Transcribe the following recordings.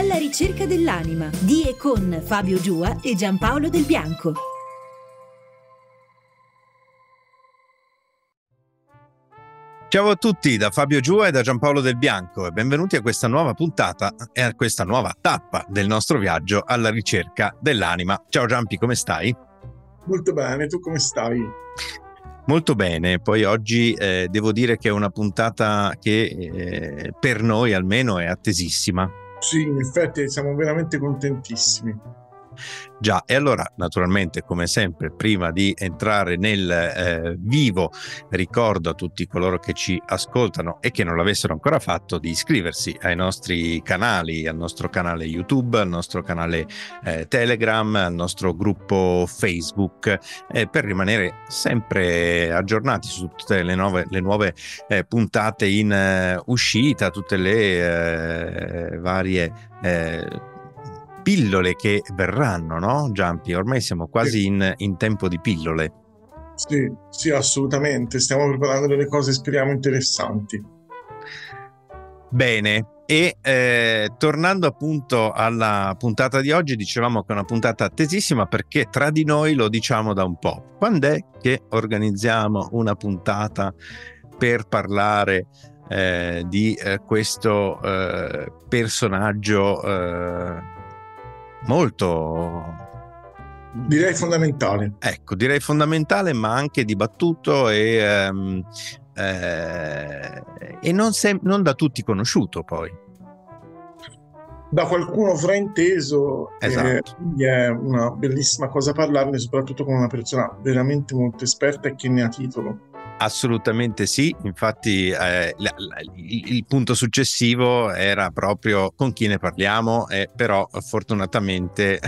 Alla ricerca dell'anima, di e con Fabio Giua e Gianpaolo Del Bianco. Ciao a tutti da Fabio Giua e da Gianpaolo Del Bianco e benvenuti a questa nuova puntata e a questa nuova tappa del nostro viaggio alla ricerca dell'anima. Ciao Giampi, come stai? Molto bene, tu come stai? Molto bene, poi oggi devo dire che è una puntata che per noi almeno è attesissima. Sì, in effetti siamo veramente contentissimi. Già, e allora naturalmente come sempre prima di entrare nel vivo ricordo a tutti coloro che ci ascoltano e che non l'avessero ancora fatto di iscriversi ai nostri canali, al nostro canale YouTube, al nostro canale Telegram, al nostro gruppo Facebook per rimanere sempre aggiornati su tutte le nuove puntate in uscita, tutte le varie pillole che verranno, no Giampi? Ormai siamo quasi in tempo di pillole. Sì, sì, assolutamente. Stiamo preparando delle cose, speriamo, interessanti. Bene, e tornando appunto alla puntata di oggi, dicevamo che è una puntata attesissima perché tra di noi lo diciamo da un po'. Quando è che organizziamo una puntata per parlare di questo personaggio molto, direi fondamentale. Ecco, direi fondamentale, ma anche dibattuto e non da tutti conosciuto, poi da qualcuno frainteso. Esatto. È una bellissima cosa parlarne, soprattutto con una persona veramente molto esperta e che ne ha titolo. Assolutamente sì, infatti il punto successivo era proprio con chi ne parliamo, però fortunatamente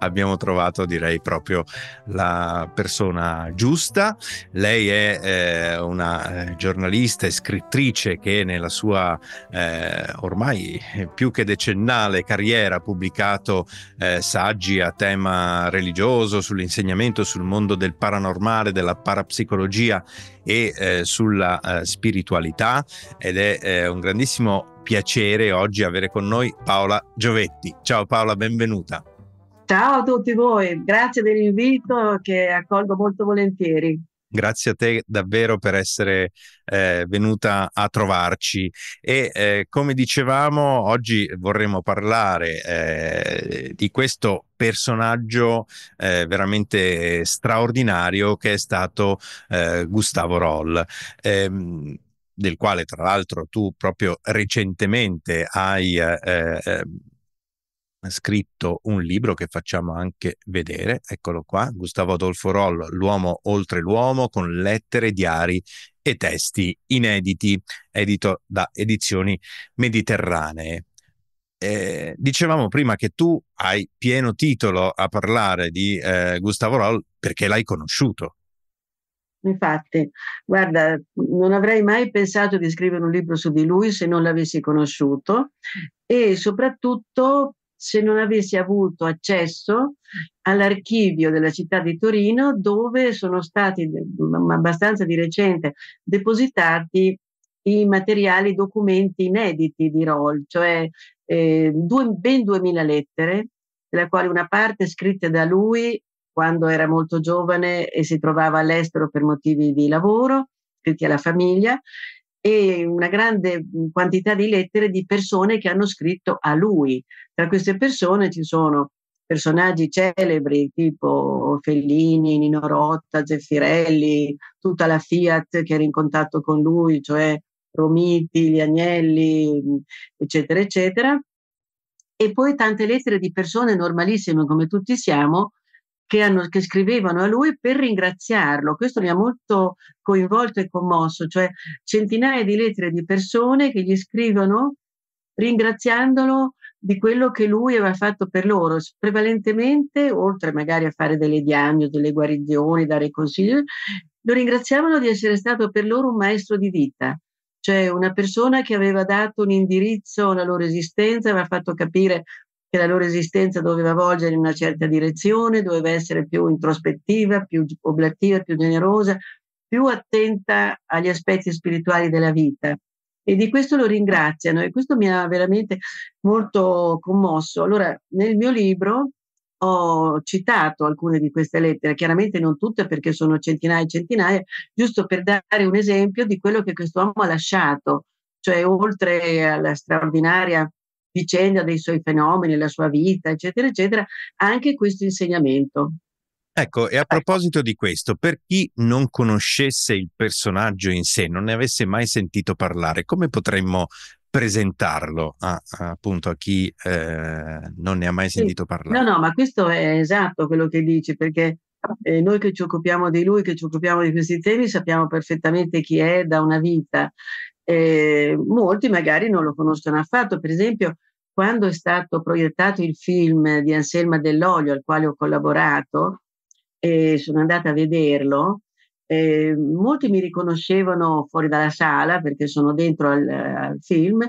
abbiamo trovato, direi, proprio la persona giusta. Lei è una giornalista e scrittrice che nella sua ormai più che decennale carriera ha pubblicato saggi a tema religioso, sull'insegnamento, sul mondo del paranormale, della parapsicologia e sulla spiritualità, ed è un grandissimo piacere oggi avere con noi Paola Giovetti. Ciao Paola, benvenuta. Ciao a tutti voi, grazie dell'invito che accolgo molto volentieri. Grazie a te davvero per essere venuta a trovarci e come dicevamo oggi vorremmo parlare di questo personaggio veramente straordinario che è stato Gustavo Rol, del quale tra l'altro tu proprio recentemente hai scritto un libro che facciamo anche vedere, eccolo qua, Gustavo Adolfo Rol, L'uomo oltre l'uomo, con lettere, diari e testi inediti, edito da Edizioni Mediterranee. Dicevamo prima che tu hai pieno titolo a parlare di Gustavo Rol perché l'hai conosciuto. Infatti, guarda, non avrei mai pensato di scrivere un libro su di lui se non l'avessi conosciuto e soprattutto se non avessi avuto accesso all'archivio della città di Torino, dove sono stati abbastanza di recente depositati i materiali, i documenti inediti di Rol, cioè ben 2000 lettere, della quale una parte scritte da lui quando era molto giovane e si trovava all'estero per motivi di lavoro, scritti alla famiglia, e una grande quantità di lettere di persone che hanno scritto a lui. Tra queste persone ci sono personaggi celebri tipo Fellini, Nino Rota, Zeffirelli, tutta la Fiat che era in contatto con lui, cioè Romiti, gli Agnelli, eccetera, eccetera. E poi tante lettere di persone normalissime come tutti siamo, che scrivevano a lui per ringraziarlo. Questo mi ha molto coinvolto e commosso, cioè centinaia di lettere di persone che gli scrivono ringraziandolo di quello che lui aveva fatto per loro, prevalentemente, oltre magari a fare delle diagnosi, delle guarigioni, dare consigli, lo ringraziavano di essere stato per loro un maestro di vita, cioè una persona che aveva dato un indirizzo alla loro esistenza, aveva fatto capire che la loro esistenza doveva volgere in una certa direzione, doveva essere più introspettiva, più oblativa, più generosa, più attenta agli aspetti spirituali della vita. e di questo lo ringraziano, e questo mi ha veramente molto commosso. Allora, nel mio libro ho citato alcune di queste lettere, chiaramente non tutte perché sono centinaia e centinaia, giusto per dare un esempio di quello che quest'uomo ha lasciato, cioè oltre alla straordinaria vicenda dei suoi fenomeni, la sua vita, eccetera, eccetera, anche questo insegnamento. Ecco, e a proposito di questo, per chi non conoscesse il personaggio in sé, non ne avesse mai sentito parlare, come potremmo presentarlo appunto a chi non ne ha mai sentito parlare? No, ma questo è esatto quello che dici, perché noi che ci occupiamo di lui, che ci occupiamo di questi temi, sappiamo perfettamente chi è da una vita. Molti magari non lo conoscono affatto. Per esempio, quando è stato proiettato il film di Anselma Dell'Olio, al quale ho collaborato, e sono andata a vederlo, molti mi riconoscevano fuori dalla sala perché sono dentro al film,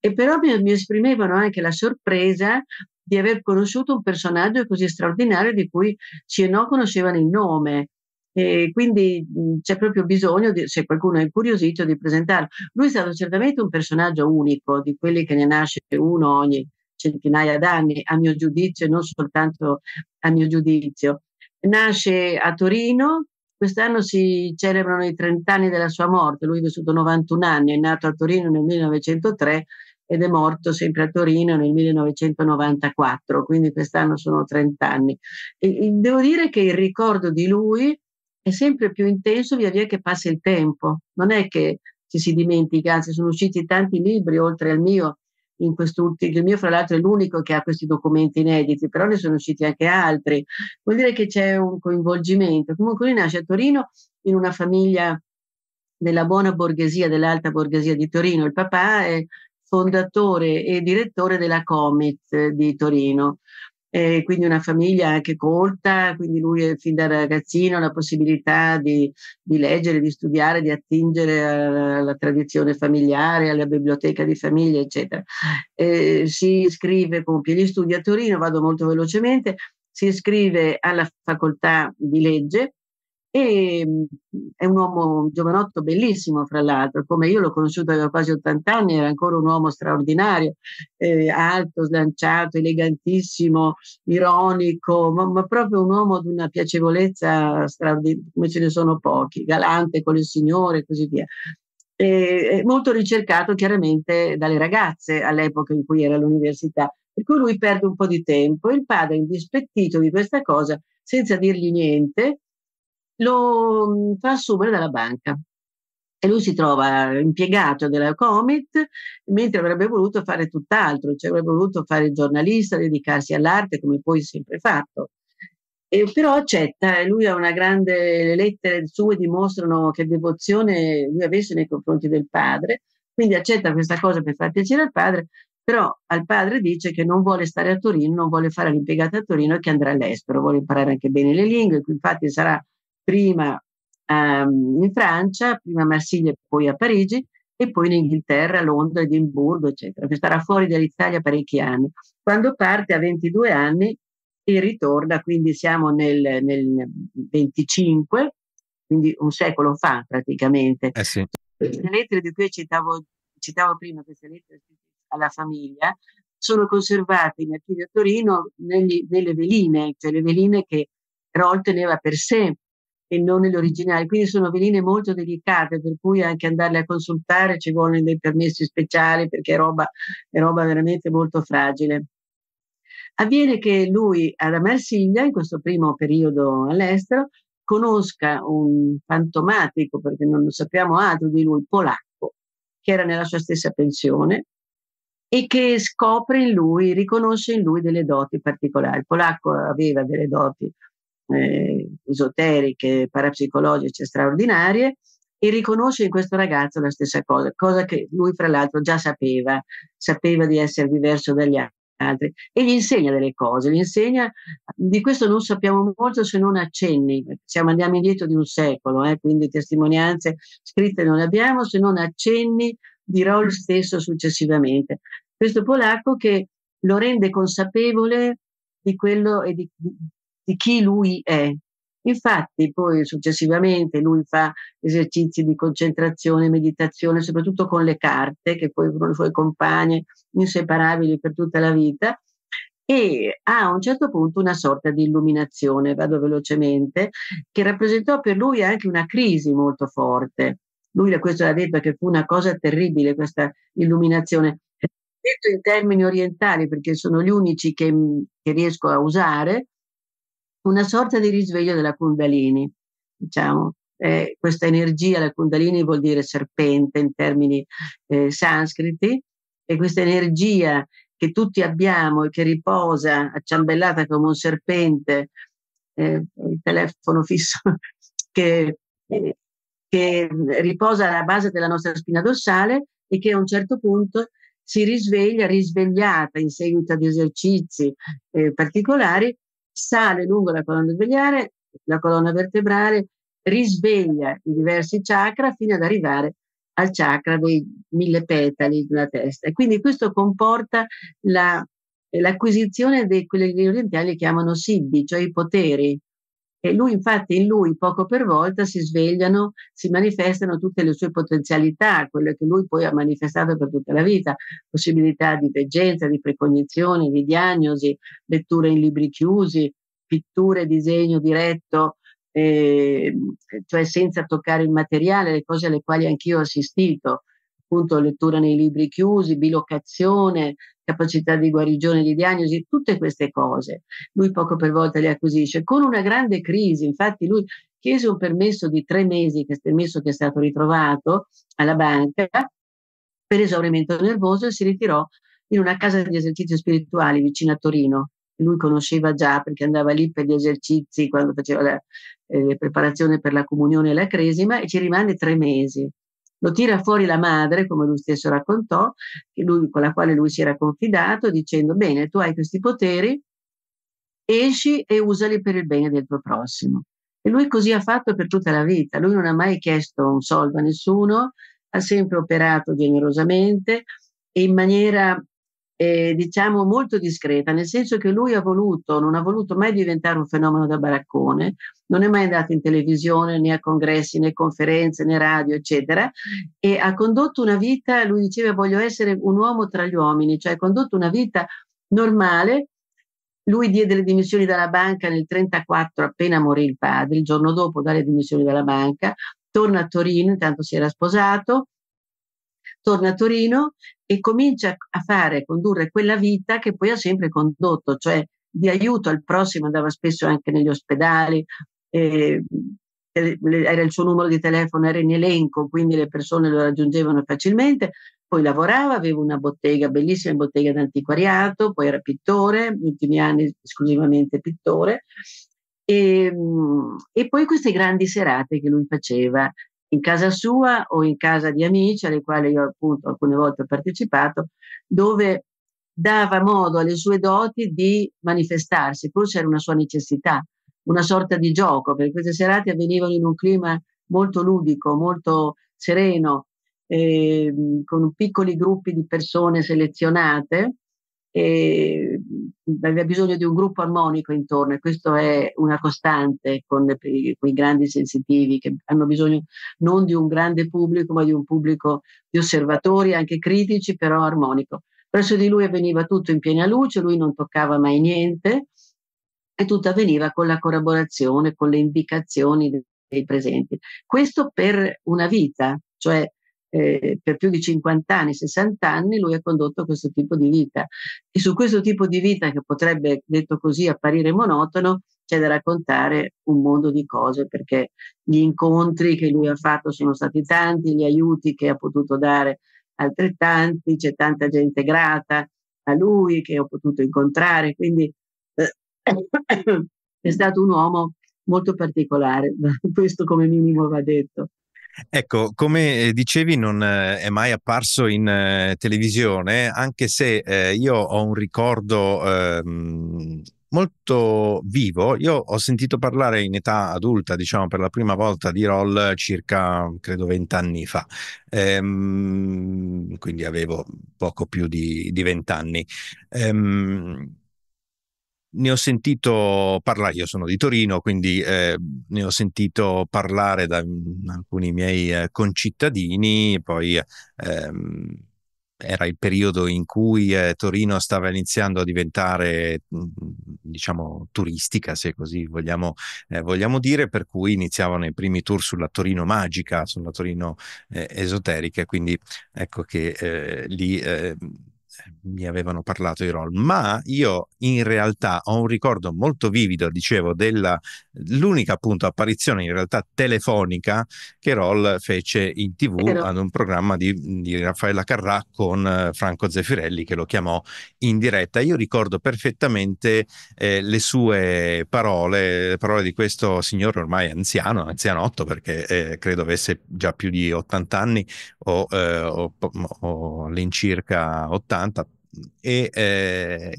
e però mi esprimevano anche la sorpresa di aver conosciuto un personaggio così straordinario di cui sì e no conoscevano il nome. E quindi c'è proprio bisogno, se qualcuno è incuriosito, di presentarlo. Lui è stato certamente un personaggio unico, di quelli che ne nasce uno ogni centinaia d'anni, a mio giudizio, e non soltanto a mio giudizio. Nasce a Torino, quest'anno si celebrano i 30 anni della sua morte. Lui è vissuto 91 anni, è nato a Torino nel 1903 ed è morto sempre a Torino nel 1994, quindi quest'anno sono 30 anni. E devo dire che il ricordo di lui è sempre più intenso via via che passa il tempo, non è che ci si dimentica, anzi sono usciti tanti libri oltre al mio, in quest'ultimo, il mio fra l'altro è l'unico che ha questi documenti inediti, però ne sono usciti anche altri, vuol dire che c'è un coinvolgimento. Comunque lui nasce a Torino in una famiglia della buona borghesia, dell'alta borghesia di Torino. Il papà è fondatore e direttore della Comit di Torino. Quindi una famiglia anche colta, quindi lui fin da ragazzino ha la possibilità di leggere, di studiare, di attingere alla tradizione familiare, alla biblioteca di famiglia, eccetera. Si iscrive, compie gli studi a Torino, vado molto velocemente, si iscrive alla facoltà di legge, e è un uomo, un giovanotto bellissimo fra l'altro, come io l'ho conosciuto aveva quasi 80 anni, era ancora un uomo straordinario, alto, slanciato, elegantissimo, ironico, ma proprio un uomo di una piacevolezza straordinaria, come ce ne sono pochi, galante con il signore e così via. Molto ricercato chiaramente dalle ragazze all'epoca in cui era all'università, per cui lui perde un po' di tempo. Il padre, indispettito di questa cosa, senza dirgli niente, lo fa assumere dalla banca e lui si trova impiegato della Comit, mentre avrebbe voluto fare tutt'altro, cioè avrebbe voluto fare il giornalista, dedicarsi all'arte come poi sempre fatto. Però accetta, e lui ha una grande, le lettere sue dimostrano che devozione lui avesse nei confronti del padre, quindi accetta questa cosa per far piacere al padre, però al padre dice che non vuole stare a Torino, non vuole fare l'impiegata a Torino e che andrà all'estero, vuole imparare anche bene le lingue, infatti sarà prima in Francia, prima a Marsiglia, poi a Parigi e poi in Inghilterra, a Londra, Edimburgo, eccetera. Starà fuori dall'Italia parecchi anni. Quando parte ha 22 anni e ritorna, quindi siamo nel 25, quindi un secolo fa praticamente. Sì. Le lettere di cui citavo prima, queste lettere alla famiglia, sono conservate in archivio a Torino nelle veline, cioè le veline che Rol teneva per sé e non nell'originale, quindi sono veline molto delicate, per cui anche andarle a consultare ci vogliono dei permessi speciali, perché è roba veramente molto fragile. Avviene che lui alla Marsiglia, in questo primo periodo all'estero, conosca un fantomatico, perché non sappiamo altro di lui, polacco, che era nella sua stessa pensione e che scopre in lui, riconosce in lui delle doti particolari. Il polacco aveva delle doti esoteriche, parapsicologiche straordinarie, e riconosce in questo ragazzo la stessa cosa che lui fra l'altro già sapeva di essere diverso dagli altri, e gli insegna delle cose, gli insegna, di questo non sappiamo molto se non accenni, andiamo indietro di un secolo, quindi testimonianze scritte non abbiamo se non accenni di Rol stesso successivamente. Questo polacco che lo rende consapevole di quello e di chi lui è, Infatti poi successivamente lui fa esercizi di concentrazione, meditazione, soprattutto con le carte, che poi furono i suoi compagni inseparabili per tutta la vita, e ha a un certo punto una sorta di illuminazione, vado velocemente, che rappresentò per lui anche una crisi molto forte. Lui questo l'ha detto, che fu una cosa terribile questa illuminazione. Detto in termini orientali, perché sono gli unici che riesco a usare, una sorta di risveglio della Kundalini, diciamo. Questa energia, la Kundalini vuol dire serpente in termini sanscriti, e questa energia che tutti abbiamo e che riposa acciambellata come un serpente, il telefono fisso, che riposa alla base della nostra spina dorsale e che a un certo punto si risveglia, risvegliata in seguito ad esercizi particolari, sale lungo la colonna vertebrale, risveglia i diversi chakra fino ad arrivare al chakra dei 1000 petali della testa. E quindi questo comporta l'acquisizione di quelli che gli orientali chiamano siddhi, cioè i poteri. E lui, infatti, in lui poco per volta si svegliano, si manifestano tutte le sue potenzialità, quelle che lui poi ha manifestato per tutta la vita, possibilità di veggenza, di precognizione, di diagnosi, letture in libri chiusi, pitture, disegno diretto, cioè senza toccare il materiale, le cose alle quali anch'io ho assistito, appunto lettura nei libri chiusi, bilocazione, capacità di guarigione, di diagnosi, tutte queste cose lui poco per volta le acquisisce, con una grande crisi. Infatti lui chiese un permesso di 3 mesi, questo permesso che è stato ritrovato alla banca, per esaurimento nervoso, e si ritirò in una casa di esercizi spirituali vicino a Torino, che lui conosceva già perché andava lì per gli esercizi quando faceva la preparazione per la comunione e la cresima, e ci rimane 3 mesi. Lo tira fuori la madre, come lui stesso raccontò, con la quale lui si era confidato, dicendo: bene, tu hai questi poteri, esci e usali per il bene del tuo prossimo. E lui così ha fatto per tutta la vita. Lui non ha mai chiesto un soldo a nessuno, ha sempre operato generosamente e in maniera diciamo molto discreta, nel senso che lui non ha voluto mai diventare un fenomeno da baraccone, non è mai andato in televisione, né a congressi, né conferenze, né radio, eccetera, e ha condotto una vita, lui diceva voglio essere un uomo tra gli uomini, cioè ha condotto una vita normale. Lui diede le dimissioni dalla banca nel 1934, appena morì il padre, il giorno dopo dà le dimissioni dalla banca, torna a Torino, intanto si era sposato, torna a Torino e comincia a condurre quella vita che poi ha sempre condotto, cioè di aiuto al prossimo, andava spesso anche negli ospedali, era il suo numero di telefono, era in elenco, quindi le persone lo raggiungevano facilmente. Poi lavorava, aveva una bottega bellissima, bottega d'antiquariato, poi era pittore, negli ultimi anni esclusivamente pittore, e poi queste grandi serate che lui faceva in casa sua o in casa di amici, alle quali io appunto alcune volte ho partecipato, dove dava modo alle sue doti di manifestarsi, forse era una sua necessità, una sorta di gioco, perché queste serate avvenivano in un clima molto ludico, molto sereno, con piccoli gruppi di persone selezionate, e aveva bisogno di un gruppo armonico intorno, e questo è una costante con quei grandi sensitivi che hanno bisogno non di un grande pubblico ma di un pubblico di osservatori anche critici, però armonico. Presso di lui avveniva tutto in piena luce, lui non toccava mai niente e tutto avveniva con la collaborazione, con le indicazioni dei presenti. Questo per una vita, cioè per più di 50 anni, 60 anni, lui ha condotto questo tipo di vita. E su questo tipo di vita, che potrebbe, detto così, apparire monotono, c'è da raccontare un mondo di cose, perché gli incontri che lui ha fatto sono stati tanti, gli aiuti che ha potuto dare altrettanti, c'è tanta gente grata a lui che ho potuto incontrare, quindi è stato un uomo molto particolare, questo come minimo va detto. Ecco, come dicevi, non è mai apparso in televisione, anche se io ho un ricordo molto vivo. Io ho sentito parlare in età adulta, diciamo per la prima volta, di Rol circa, credo, 20 anni fa, quindi avevo poco più di 20 anni. Ne ho sentito parlare, io sono di Torino, quindi ne ho sentito parlare da alcuni miei concittadini, poi era il periodo in cui Torino stava iniziando a diventare, diciamo, turistica, se così vogliamo dire, per cui iniziavano i primi tour sulla Torino magica, sulla Torino esoterica, quindi ecco che lì mi avevano parlato i Rol. Ma io in realtà ho un ricordo molto vivido, dicevo, dell'unica appunto apparizione in realtà telefonica che Rol fece in TV ad un programma di Raffaella Carrà con Franco Zeffirelli, che lo chiamò in diretta. Io ricordo perfettamente le sue parole, le parole di questo signore ormai anziano, anzianotto, perché credo avesse già più di 80 anni o all'incirca 80, e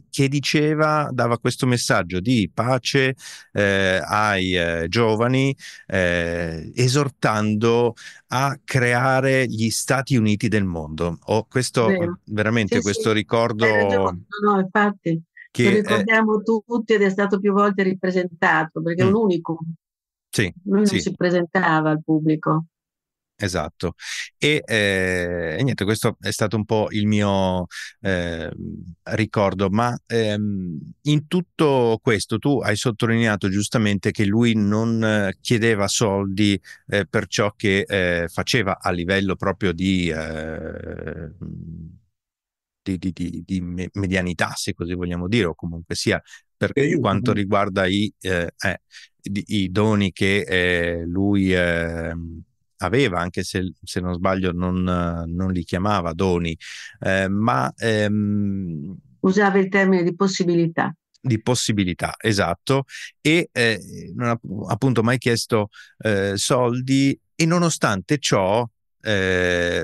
che diceva, dava questo messaggio di pace ai giovani, esortando a creare gli Stati Uniti del mondo. Questo veramente, sì, questo ricordo, no, infatti, che lo ricordiamo tutti, ed è stato più volte ripresentato perché è un unico. Sì, lui non si presentava al pubblico. Esatto, e niente, questo è stato un po' il mio ricordo, ma in tutto questo tu hai sottolineato giustamente che lui non chiedeva soldi per ciò che faceva a livello proprio di medianità, se così vogliamo dire, o comunque sia per quanto riguarda i doni che lui aveva, anche se non sbaglio non li chiamava doni, ma usava il termine di possibilità. Di possibilità, esatto, e non ha appunto mai chiesto soldi, e nonostante ciò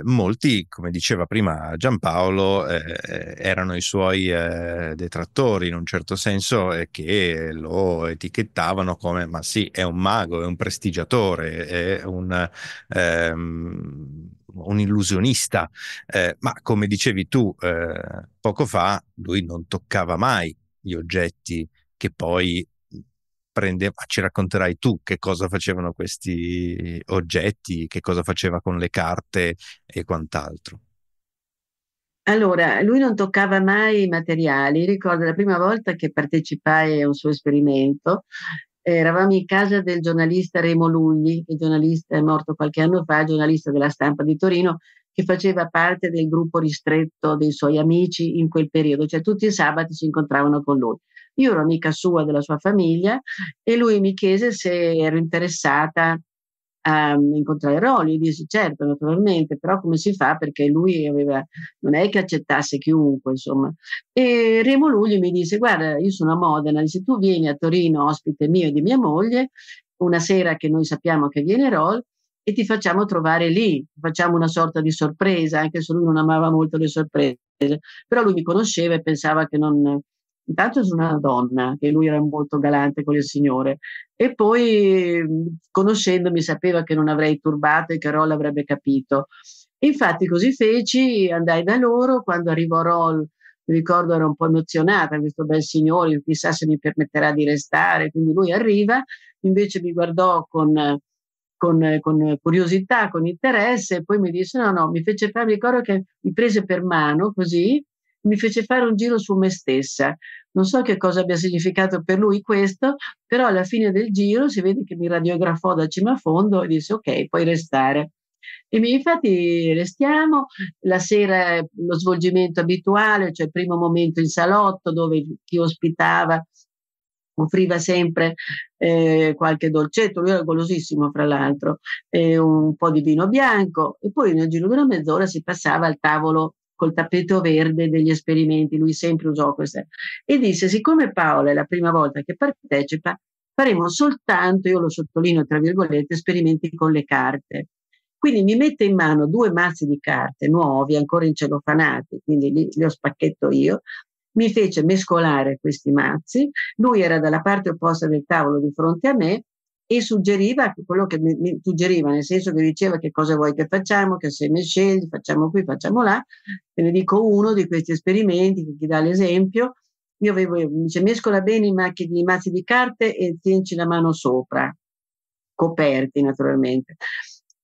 molti, come diceva prima Gianpaolo, erano i suoi detrattori in un certo senso, che lo etichettavano come, ma sì, è un mago, è un prestigiatore, è un illusionista, ma come dicevi tu poco fa, lui non toccava mai gli oggetti che poi prendeva. Ci racconterai tu che cosa facevano questi oggetti, che cosa faceva con le carte e quant'altro. Allora, lui non toccava mai i materiali. Ricordo la prima volta che partecipai a un suo esperimento, eravamo in casa del giornalista Remo Lugli, che giornalista è morto qualche anno fa, giornalista della Stampa di Torino, che faceva parte del gruppo ristretto dei suoi amici in quel periodo, cioè tutti i sabati si incontravano con lui. Io ero amica sua, della sua famiglia, e lui mi chiese se ero interessata a incontrare Rol. Io dissi certo, naturalmente, però come si fa, perché lui non è che accettasse chiunque, insomma. E Remo Lugli mi disse: guarda, io sono a Modena, se tu vieni a Torino, ospite mio e di mia moglie, una sera che noi sappiamo che viene Rol, e ti facciamo trovare lì, facciamo una sorta di sorpresa, anche se lui non amava molto le sorprese, però lui mi conosceva e pensava che non... Intanto sono una donna, che lui era molto galante con le signore, e poi conoscendomi sapeva che non avrei turbato e che Rol avrebbe capito. Infatti così feci, andai da loro. Quando arrivò Rol, mi ricordo, ero un po' emozionata, questo bel signore, chissà se mi permetterà di restare. Quindi lui arriva, invece mi guardò con curiosità, con interesse, e poi mi disse no, mi fece fare, mi ricordo che mi prese per mano così, mi fece fare un giro su me stessa. Non so che cosa abbia significato per lui questo, però alla fine del giro si vede che mi radiografò da cima a fondo e disse ok, puoi restare. E infatti restiamo. La sera lo svolgimento abituale, cioè il primo momento in salotto, dove chi ospitava offriva sempre qualche dolcetto, lui era golosissimo fra l'altro, un po' di vino bianco, e poi nel giro di una mezz'ora si passava al tavolo col tappeto verde degli esperimenti. Lui sempre usò questa, e disse: siccome Paola è la prima volta che partecipa, faremo soltanto, io lo sottolineo tra virgolette, esperimenti con le carte. Quindi mi mette in mano 2 mazzi di carte nuovi, ancora incellofanati, quindi li ho spacchetto io. Mi fece mescolare questi mazzi, lui era dalla parte opposta del tavolo di fronte a me, e suggeriva quello che mi suggeriva, nel senso che diceva: che cosa vuoi che facciamo, che se ne scegli, facciamo qui, facciamo là. Te ne dico uno di questi esperimenti che ti dà l'esempio, Io avevo, dice, mescola bene i mazzi di carte e tienci la mano sopra, coperti naturalmente,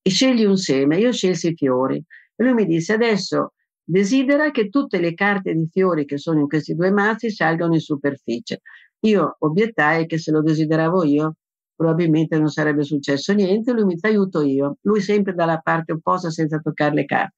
e scegli un seme. Io scelsi i fiori e lui mi disse: adesso desidera che tutte le carte di fiori che sono in questi due mazzi salgano in superficie. Io obiettai che se lo desideravo io probabilmente non sarebbe successo niente. Lui mi disse: aiuto io. Lui sempre dalla parte opposta senza toccare le carte.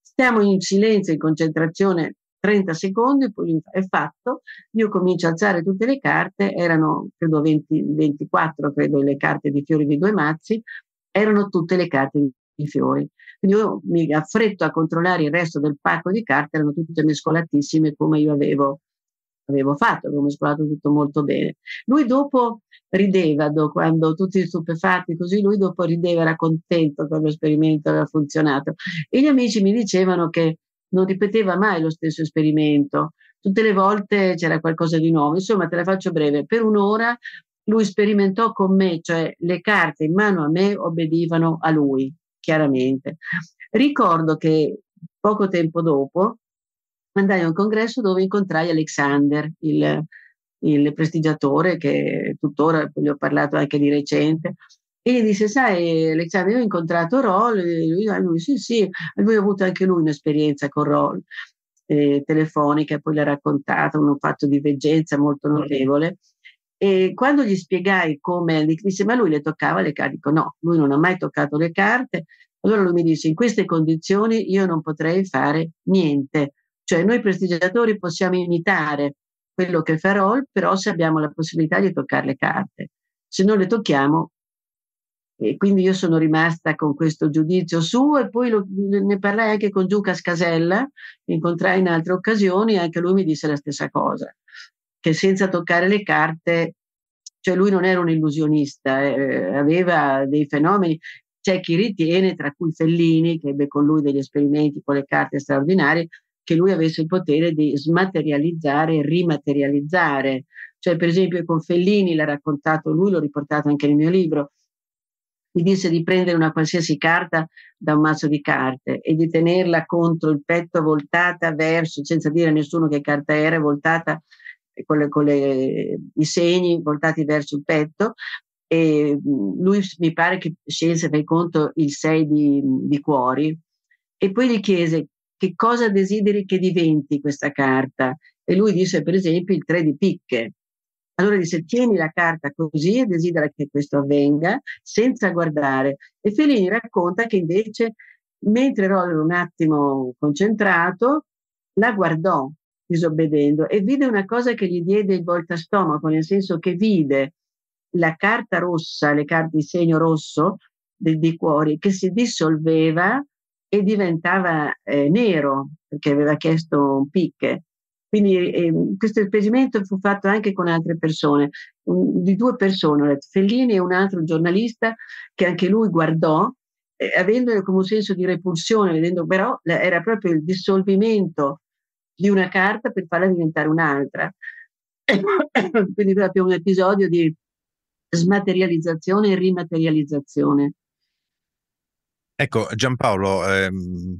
Stiamo in silenzio, in concentrazione, 30 secondi, poi è fatto. Io comincio a alzare tutte le carte, erano credo 24 credo le carte di fiori di due mazzi, erano tutte le carte di fiori. Quindi io mi affretto a controllare il resto del pacco di carte, erano tutte mescolatissime come io avevo fatto, avevo mescolato tutto molto bene. Lui dopo rideva, quando tutti stupefatti così, lui dopo rideva, era contento che l'esperimento aveva funzionato. E gli amici mi dicevano che non ripeteva mai lo stesso esperimento, tutte le volte c'era qualcosa di nuovo. Insomma, te la faccio breve, per un'ora lui sperimentò con me, cioè le carte in mano a me obbedivano a lui, chiaramente. Ricordo che poco tempo dopo andai a un congresso dove incontrai Alexander, il prestigiatore, che tuttora, gli ho parlato anche di recente, e gli disse: sai Alexander, io ho incontrato Rol. Lui sì, lui ha avuto anche lui un'esperienza con Rol, telefonica, poi l'ha raccontata, un fatto di veggenza molto notevole. E quando gli spiegai come, gli disse: ma lui le toccava le carte? Dico: no, lui non ha mai toccato le carte. Allora lui mi disse: in queste condizioni io non potrei fare niente, cioè noi prestigiatori possiamo imitare quello che fa Rol, però se abbiamo la possibilità di toccare le carte, se non le tocchiamo. E quindi io sono rimasta con questo giudizio suo, e poi ne parlai anche con Giucas Casella, che incontrai in altre occasioni, e anche lui mi disse la stessa cosa, che senza toccare le carte, cioè lui non era un illusionista, aveva dei fenomeni. C'è chi ritiene, tra cui Fellini, che ebbe con lui degli esperimenti con le carte straordinarie, che lui avesse il potere di smaterializzare e rimaterializzare. Cioè, per esempio, con Fellini, l'ha raccontato lui, l'ho riportato anche nel mio libro, mi disse di prendere una qualsiasi carta da un mazzo di carte e di tenerla contro il petto, voltata verso, senza dire a nessuno che carta era, voltata con i segni voltati verso il petto. E lui mi pare che scelse, per conto, il 6 di cuori, e poi gli chiese: che cosa desideri che diventi questa carta? E lui disse, per esempio, il 3 di picche. Allora disse: tieni la carta così e desidera che questo avvenga, senza guardare. E Fellini racconta che invece, mentre Rol era un attimo concentrato, la guardò disobbedendo e vide una cosa che gli diede il volta stomaco, nel senso che vide la carta rossa, le carte di segno rosso di cuori, che si dissolveva e diventava nero, perché aveva chiesto un picche. Quindi questo esperimento fu fatto anche con altre persone, di due persone, Fellini e un altro giornalista, che anche lui guardò, avendo come un senso di repulsione, vedendo però era proprio il dissolvimento di una carta per farla diventare un'altra. Quindi proprio un episodio di smaterializzazione e rimaterializzazione. Ecco, Gianpaolo,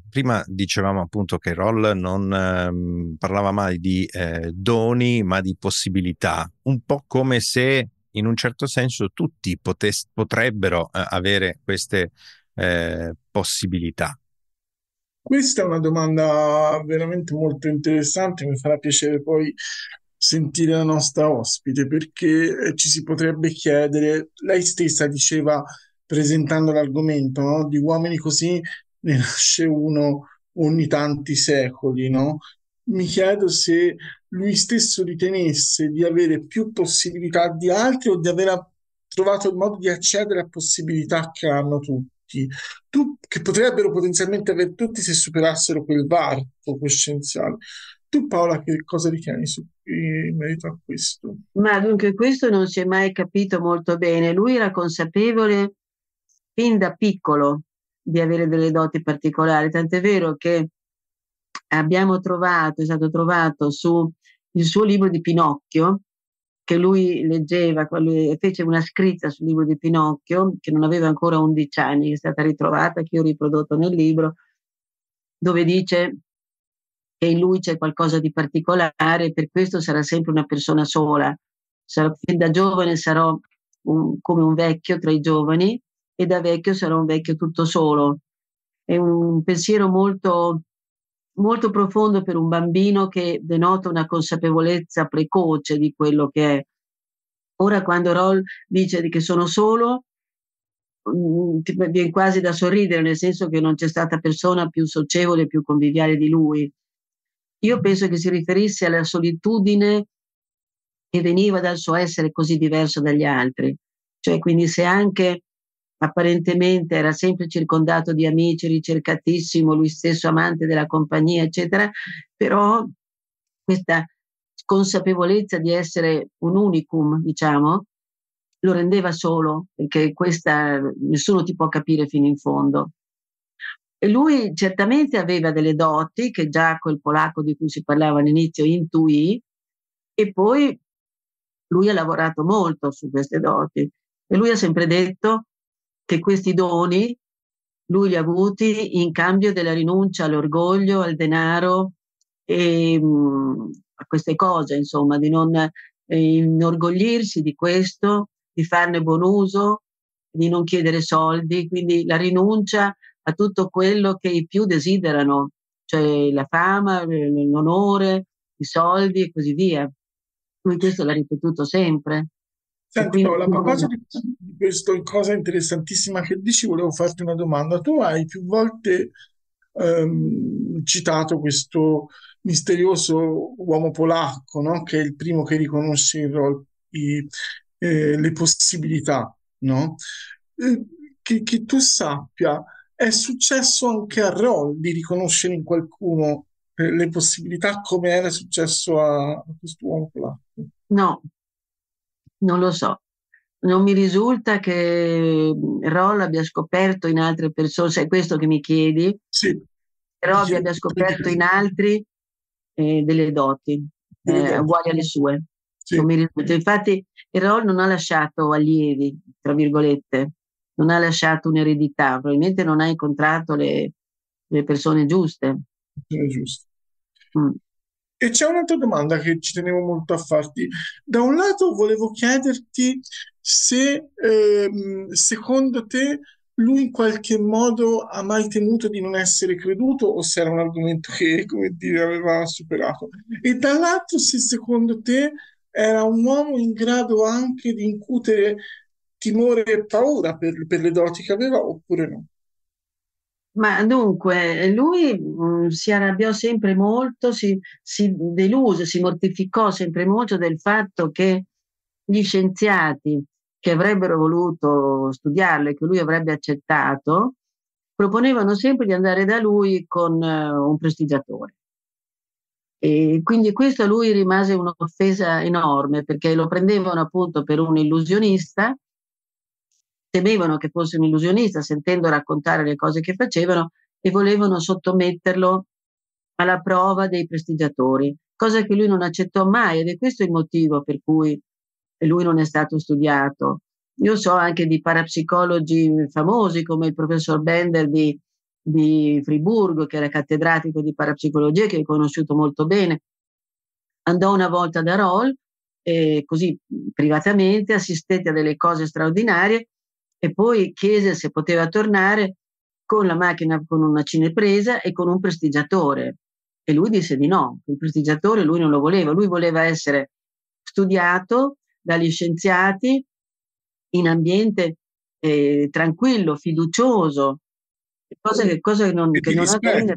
prima dicevamo appunto che Rol non parlava mai di doni, ma di possibilità, un po' come se in un certo senso tutti potrebbero avere queste possibilità. Questa è una domanda veramente molto interessante, mi farà piacere poi sentire la nostra ospite, perché ci si potrebbe chiedere, lei stessa diceva, presentando l'argomento, no? Di uomini così ne nasce uno ogni tanti secoli, no? Mi chiedo se lui stesso ritenesse di avere più possibilità di altri o di aver trovato il modo di accedere a possibilità che hanno tutti, che potrebbero potenzialmente avere tutti se superassero quel varco coscienziale. Tu, Paola, che cosa ritieni in merito a questo? Ma dunque questo non si è mai capito molto bene. Lui era consapevole fin da piccolo di avere delle doti particolari, tant'è vero che è stato trovato su il suo libro di Pinocchio, che lui leggeva, fece una scritta sul libro di Pinocchio, che non aveva ancora 11 anni, è stata ritrovata, che io ho riprodotto nel libro, dove dice in lui c'è qualcosa di particolare, per questo sarà sempre una persona sola. Da giovane sarò come un vecchio tra i giovani, e da vecchio sarò un vecchio tutto solo. È un pensiero molto, molto profondo per un bambino, che denota una consapevolezza precoce di quello che è. Ora, quando Rol dice che sono solo, viene quasi da sorridere, nel senso che non c'è stata persona più socievole, più conviviale di lui. Io penso che si riferisse alla solitudine che veniva dal suo essere così diverso dagli altri. Cioè, quindi, se anche apparentemente era sempre circondato di amici, ricercatissimo, lui stesso amante della compagnia, eccetera, però questa consapevolezza di essere un unicum, diciamo, lo rendeva solo, perché questa nessuno ti può capire fino in fondo. E lui certamente aveva delle doti che già quel polacco di cui si parlava all'inizio intuì, e poi lui ha lavorato molto su queste doti, e lui ha sempre detto che questi doni lui li ha avuti in cambio della rinuncia all'orgoglio, al denaro e a queste cose, insomma, di non inorgoglirsi di questo, di farne buon uso, di non chiedere soldi, quindi la rinuncia a tutto quello che i più desiderano, cioè la fama, l'onore, i soldi e così via. Lui questo l'ha ripetuto sempre. Senti, Paola, a proposito di questa cosa interessantissima che dici, volevo farti una domanda. Tu hai più volte citato questo misterioso uomo polacco, no? Che è il primo che riconosce in Rol le possibilità, no? Che tu sappia, è successo anche a Rol di riconoscere in qualcuno le possibilità, come era successo a quest'uomo polacco? No. Non lo so, non mi risulta che Rol abbia scoperto in altre persone, se è questo che mi chiedi, sì. Rol abbia scoperto in altri delle doti, uguali alle sue. Sì. Non mi risulta. Infatti Rol non ha lasciato allievi, tra virgolette, non ha lasciato un'eredità, probabilmente non ha incontrato le persone giuste. E c'è un'altra domanda che ci tenevo molto a farti. Da un lato volevo chiederti se secondo te lui in qualche modo ha mai temuto di non essere creduto, o se era un argomento che, come dire, aveva superato, e dall'altro se secondo te era un uomo in grado anche di incutere timore e paura per le doti che aveva, oppure no. Ma dunque, lui si arrabbiò sempre molto, si deluse, si mortificò sempre molto del fatto che gli scienziati che avrebbero voluto studiarlo e che lui avrebbe accettato, proponevano sempre di andare da lui con un prestigiatore. E quindi questo a lui rimase un'offesa enorme, perché lo prendevano appunto per un illusionista, temevano che fosse un illusionista sentendo raccontare le cose che facevano, e volevano sottometterlo alla prova dei prestigiatori, cosa che lui non accettò mai, ed è questo il motivo per cui lui non è stato studiato. Io so anche di parapsicologi famosi come il professor Bender di Friburgo, che era cattedratico di parapsicologia, che ho conosciuto molto bene. Andò una volta da Rol, così privatamente, assistette a delle cose straordinarie, e poi chiese se poteva tornare con la macchina, con una cinepresa e con un prestigiatore. E lui disse di no, il prestigiatore lui non lo voleva, lui voleva essere studiato dagli scienziati in ambiente tranquillo, fiducioso, cosa che non avviene,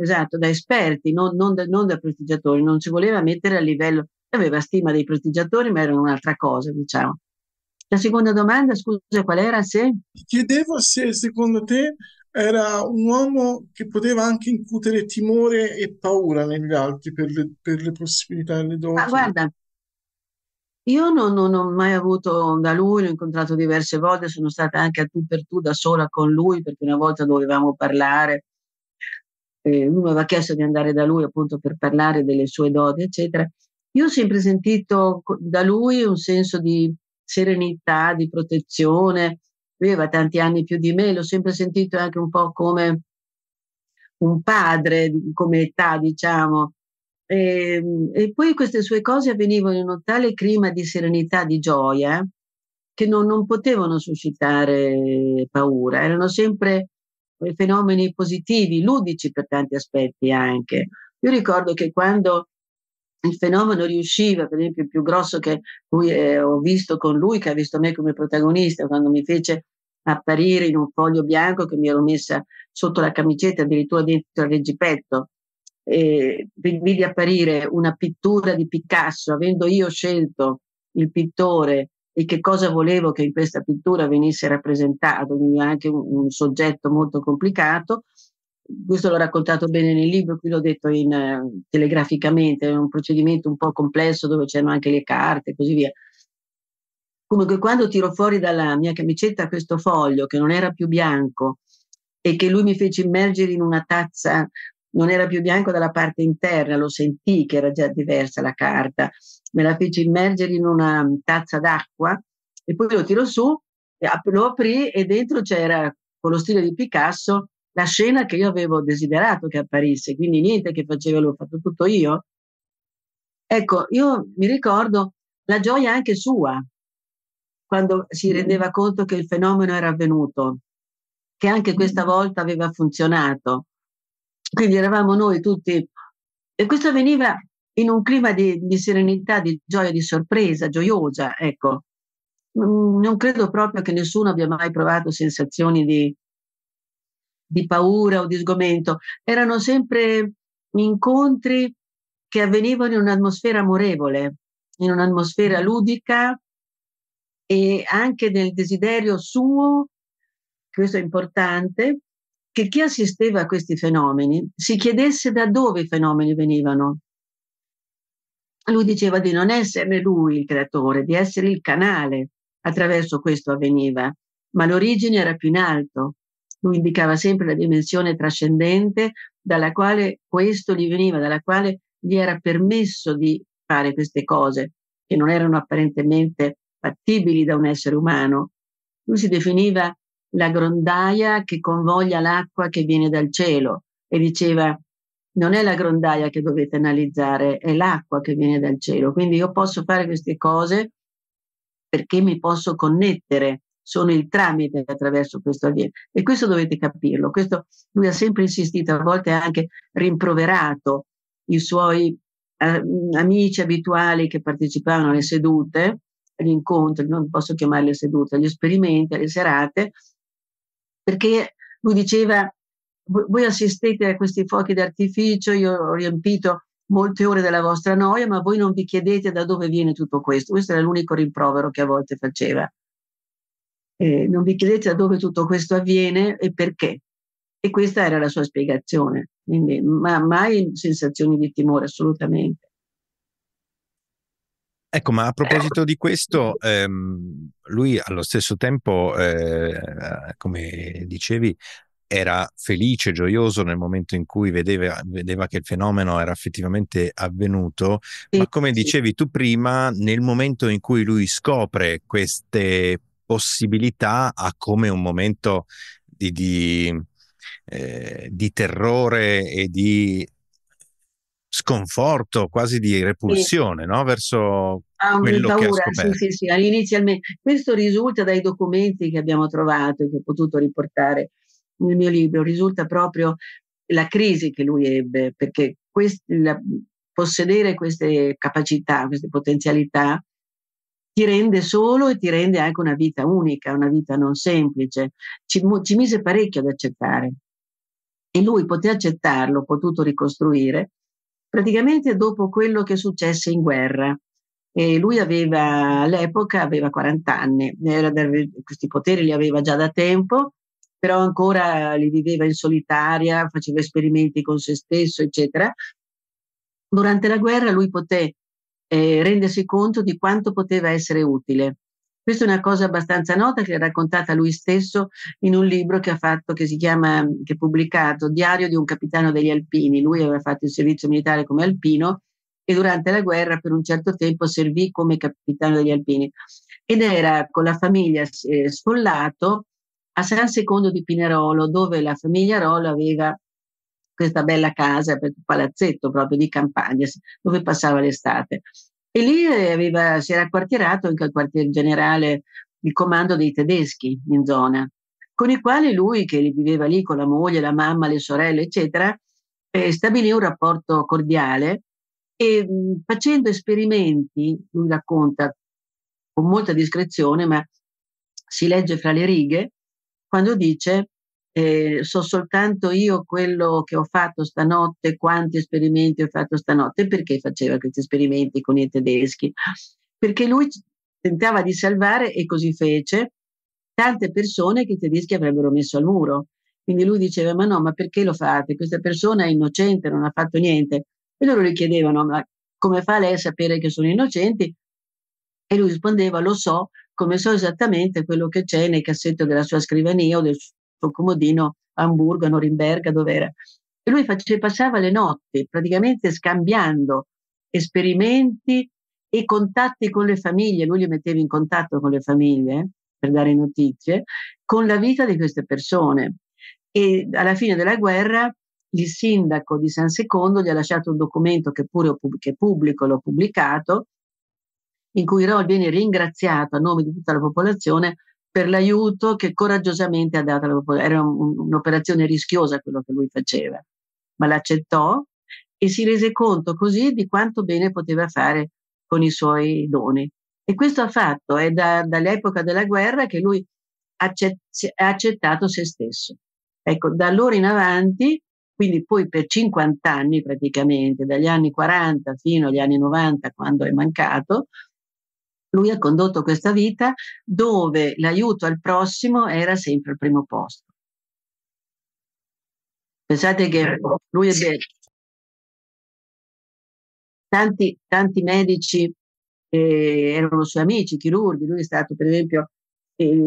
esatto, da esperti, non da prestigiatori, non si voleva mettere a livello, aveva stima dei prestigiatori, ma era un'altra cosa, diciamo. La seconda domanda, scusa, qual era? Se? Chiedevo se secondo te era un uomo che poteva anche incutere timore e paura negli altri per le possibilità e le doti. Ma guarda, io non ho mai avuto da lui, l'ho incontrato diverse volte, sono stata anche a tu per tu da sola con lui, perché una volta dovevamo parlare, lui mi aveva chiesto di andare da lui appunto per parlare delle sue doti, eccetera. Io ho sempre sentito da lui un senso di serenità, di protezione. Lui aveva tanti anni più di me, l'ho sempre sentito anche un po' come un padre come età, diciamo. E poi queste sue cose avvenivano in un tale clima di serenità, di gioia, che non potevano suscitare paura, erano sempre fenomeni positivi, ludici per tanti aspetti anche. Io ricordo che quando il fenomeno riusciva, per esempio il più grosso che ho visto con lui, che ha visto me come protagonista, quando mi fece apparire in un foglio bianco che mi ero messa sotto la camicetta, addirittura dentro il reggipetto, e vidi apparire una pittura di Picasso, avendo io scelto il pittore e che cosa volevo che in questa pittura venisse rappresentato, quindi anche un soggetto molto complicato. Questo l'ho raccontato bene nel libro, qui l'ho detto telegraficamente, è un procedimento un po' complesso dove c'erano anche le carte e così via. Comunque, quando tiro fuori dalla mia camicetta questo foglio che non era più bianco e che lui mi fece immergere in una tazza, non era più bianco dalla parte interna, lo sentii che era già diversa la carta, me la fece immergere in una tazza d'acqua e poi lo tiro su, lo aprì e dentro c'era, con lo stile di Picasso, la scena che io avevo desiderato che apparisse, quindi niente che facevo, l'ho fatto tutto io. Ecco, io mi ricordo la gioia anche sua, quando si rendeva conto che il fenomeno era avvenuto, che anche questa volta aveva funzionato. Quindi eravamo noi tutti, e questo avveniva in un clima di serenità, di gioia, di sorpresa, gioiosa, ecco. Non credo proprio che nessuno abbia mai provato sensazioni di paura o di sgomento. Erano sempre incontri che avvenivano in un'atmosfera amorevole, in un'atmosfera ludica, e anche nel desiderio suo, questo è importante, che chi assisteva a questi fenomeni si chiedesse da dove i fenomeni venivano. Lui diceva di non esserne lui il creatore, di essere il canale attraverso questo avveniva, ma l'origine era più in alto. Lui indicava sempre la dimensione trascendente dalla quale questo gli veniva, dalla quale gli era permesso di fare queste cose, che non erano apparentemente fattibili da un essere umano. Lui si definiva la grondaia che convoglia l'acqua che viene dal cielo e diceva non è la grondaia che dovete analizzare, è l'acqua che viene dal cielo, quindi io posso fare queste cose perché mi posso connettere, sono il tramite attraverso questo avviene, e questo dovete capirlo. Questo lui ha sempre insistito, a volte ha anche rimproverato i suoi amici abituali che partecipavano alle sedute, agli incontri, non posso chiamarle sedute, agli esperimenti, alle serate, perché lui diceva voi assistete a questi fuochi d'artificio, io ho riempito molte ore della vostra noia, ma voi non vi chiedete da dove viene tutto questo. Questo era l'unico rimprovero che a volte faceva, non vi chiedete da dove tutto questo avviene e perché, e questa era la sua spiegazione. Quindi, ma mai sensazioni di timore, assolutamente. Ecco, ma a proposito di questo, lui allo stesso tempo, come dicevi, era felice, gioioso nel momento in cui vedeva che il fenomeno era effettivamente avvenuto, ma come dicevi tu prima, nel momento in cui lui scopre queste possibilità ha come un momento di terrore e di sconforto, quasi di repulsione, sì, no? Verso quello paura, che ha scoperto. Sì, sì, sì. Inizialmente. Questo risulta dai documenti che abbiamo trovato e che ho potuto riportare nel mio libro, risulta proprio la crisi che lui ebbe, perché possedere queste capacità, queste potenzialità, ti rende solo e ti rende anche una vita unica, una vita non semplice. Ci mise parecchio ad accettare e lui poté accettarlo, ho potuto ricostruire, praticamente dopo quello che successe in guerra. E lui all'epoca aveva 40 anni, questi poteri li aveva già da tempo, però ancora li viveva in solitaria, faceva esperimenti con se stesso, eccetera. Durante la guerra lui poté rendersi conto di quanto poteva essere utile. Questa è una cosa abbastanza nota che l'ha raccontata lui stesso in un libro che ha fatto, che è pubblicato, Diario di un capitano degli Alpini. Lui aveva fatto il servizio militare come alpino e durante la guerra per un certo tempo servì come capitano degli Alpini ed era con la famiglia sfollato a San Secondo di Pinerolo, dove la famiglia Rolo aveva questa bella casa, un palazzetto proprio di campagna, dove passava l'estate. E lì si era acquartierato anche il quartier generale di comando dei tedeschi in zona, con i quali lui, che viveva lì con la moglie, la mamma, le sorelle, eccetera, stabilì un rapporto cordiale e facendo esperimenti, lui racconta con molta discrezione, ma si legge fra le righe, quando dice so soltanto io quello che ho fatto stanotte, quanti esperimenti ho fatto stanotte. Perché faceva questi esperimenti con i tedeschi? Perché lui tentava di salvare, e così fece, tante persone che i tedeschi avrebbero messo al muro. Quindi lui diceva: ma no, ma perché lo fate? Questa persona è innocente, non ha fatto niente. E loro gli chiedevano: ma come fa lei a sapere che sono innocenti? E lui rispondeva: lo so, come so esattamente quello che c'è nel cassetto della sua scrivania o del suo comodino a Amburgo, a Norimberga, dov'era. E lui passava le notti praticamente scambiando esperimenti e contatti con le famiglie. Lui li metteva in contatto con le famiglie per dare notizie, con la vita di queste persone. E alla fine della guerra il sindaco di San Secondo gli ha lasciato un documento che pure è pubblico, l'ho pubblicato, in cui Rol viene ringraziato a nome di tutta la popolazione per l'aiuto che coraggiosamente ha dato alla popolazione. Era un'operazione rischiosa quello che lui faceva, ma l'accettò e si rese conto così di quanto bene poteva fare con i suoi doni. E questo ha fatto, è dall'epoca della guerra che lui ha accettato se stesso. Ecco, da allora in avanti, quindi poi per 50 anni praticamente, dagli anni 40 fino agli anni 90, quando è mancato, lui ha condotto questa vita dove l'aiuto al prossimo era sempre al primo posto. Pensate che lui è detto, tanti medici erano suoi amici, chirurghi. Lui è stato per esempio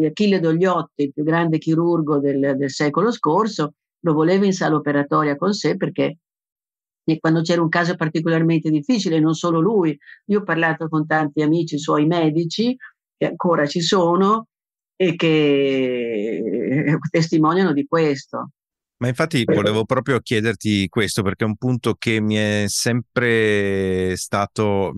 Achille Dogliotti, il più grande chirurgo del secolo scorso, lo voleva in sala operatoria con sé, perché quando c'era un caso particolarmente difficile, non solo lui, io ho parlato con tanti amici suoi medici che ancora ci sono e che testimoniano di questo. Ma infatti volevo proprio chiederti questo, perché è un punto che mi è sempre stato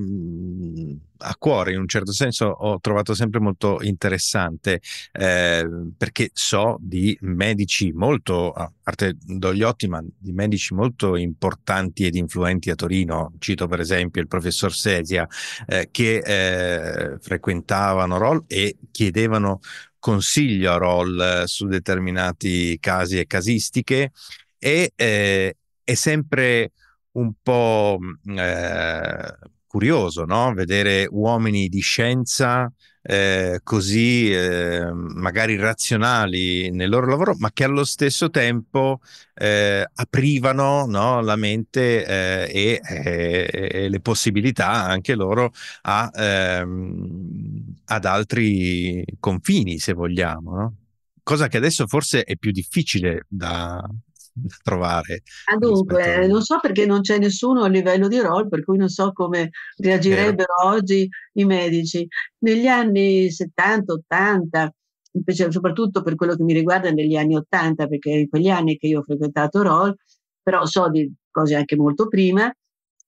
a cuore, in un certo senso ho trovato sempre molto interessante, perché so di medici molto, a parte Dogliotti, ma di medici molto importanti ed influenti a Torino. Cito per esempio il professor Sesia, che frequentavano Rol e chiedevano consiglio a Rol su determinati casi e casistiche, e è sempre un po' curioso, no? Vedere uomini di scienza così magari razionali nel loro lavoro, ma che allo stesso tempo aprivano, no, la mente e le possibilità anche loro ad altri confini, se vogliamo, no? Cosa che adesso forse è più difficile da trovare. Dunque, non so perché non c'è nessuno a livello di Rol, per cui non so come reagirebbero oggi i medici. Negli anni 70, 80, soprattutto per quello che mi riguarda negli anni 80, perché in quegli anni che io ho frequentato Rol, però so di cose anche molto prima,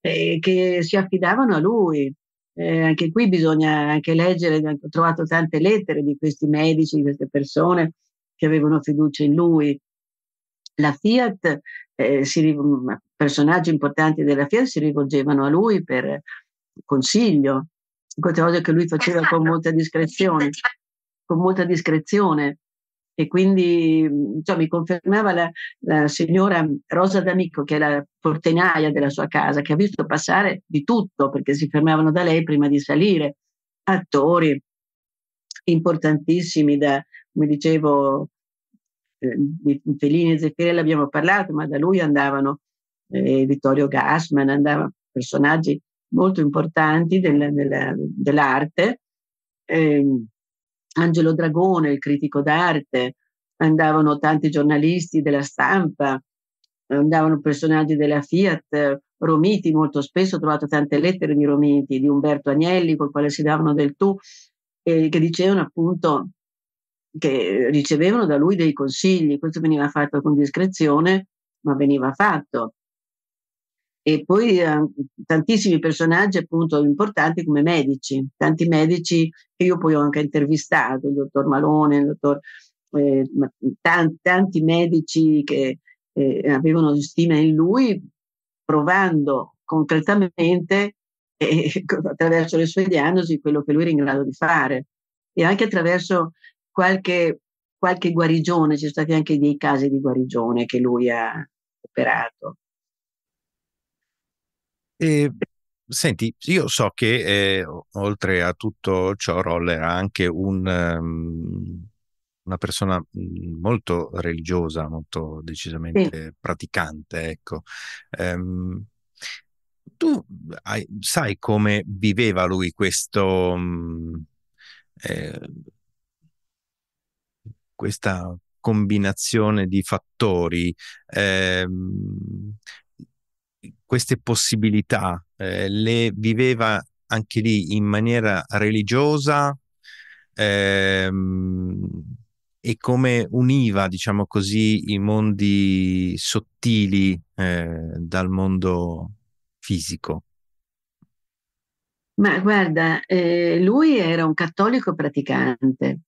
che si affidavano a lui. Anche qui bisogna anche leggere, ho trovato tante lettere di questi medici, di queste persone che avevano fiducia in lui. La Fiat, personaggi importanti della Fiat si rivolgevano a lui per consiglio, queste cose che lui faceva con molta discrezione, e quindi mi confermava la signora Rosa D'Amico, che è la portinaia della sua casa, che ha visto passare di tutto, perché si fermavano da lei prima di salire, attori importantissimi, come dicevo, di Fellini e Zeffirelli abbiamo parlato, ma da lui andavano Vittorio Gassman, andavano personaggi molto importanti dell'arte, Angelo Dragone, il critico d'arte, andavano tanti giornalisti della stampa, andavano personaggi della Fiat, Romiti molto spesso, ho trovato tante lettere di Romiti, di Umberto Agnelli, col quale si davano del tu, che dicevano appunto che ricevevano da lui dei consigli. Questo veniva fatto con discrezione ma veniva fatto. E poi tantissimi personaggi appunto importanti come medici, tanti medici che io poi ho anche intervistato, il dottor Malone, il dottor, tanti medici che avevano stima in lui, provando concretamente attraverso le sue diagnosi quello che lui era in grado di fare, e anche attraverso qualche guarigione. Ci sono stati anche dei casi di guarigione che lui ha operato. Senti, io so che oltre a tutto ciò Rol era anche una persona molto religiosa, molto decisamente praticante, ecco. Tu sai come viveva lui questo questa combinazione di fattori, queste possibilità, le viveva anche lì in maniera religiosa, e come univa, diciamo così, i mondi sottili dal mondo fisico? Ma guarda, lui era un cattolico praticante,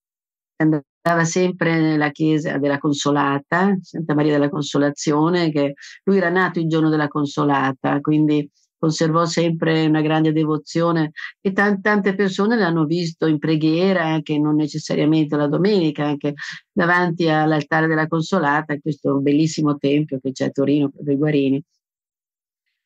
andava sempre nella chiesa della Consolata, Santa Maria della Consolazione, che lui era nato il giorno della Consolata, quindi conservò sempre una grande devozione, e tante persone l'hanno visto in preghiera, anche non necessariamente la domenica, anche davanti all'altare della Consolata, questo bellissimo tempio che c'è a Torino per i Guarini.